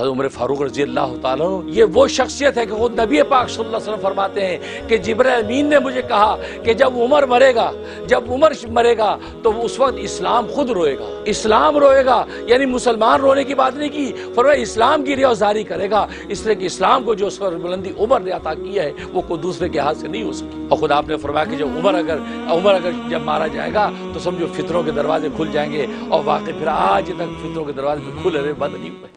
हज़रत उमर फारूक रजी अल्लाह ताला अन्हु, ये वो शख्सियत है कि खुद नबी पाक सल्लल्लाहु अलैहि वसल्लम फरमाते हैं कि जिब्राइल अमीन ने मुझे कहा कि जब उमर मरेगा तो उस वक्त इस्लाम खुद रोएगा। इस्लाम रोएगा यानी मुसलमान रोने की बात नहीं की, फरमाया इस्लाम की रियाजारी करेगा, इसलिए कि इस्लाम को जो बुलंदी उमर ने अता किया है वो कोई दूसरे के हाथ से नहीं हो सकी। और खुद आपने फरमाया कि जब उमर अगर मारा जाएगा तो समझो फितरों के दरवाजे खुल जाएंगे, और वाकई फिर आज तक फितरों के दरवाजे खुले बंद नहीं हुए।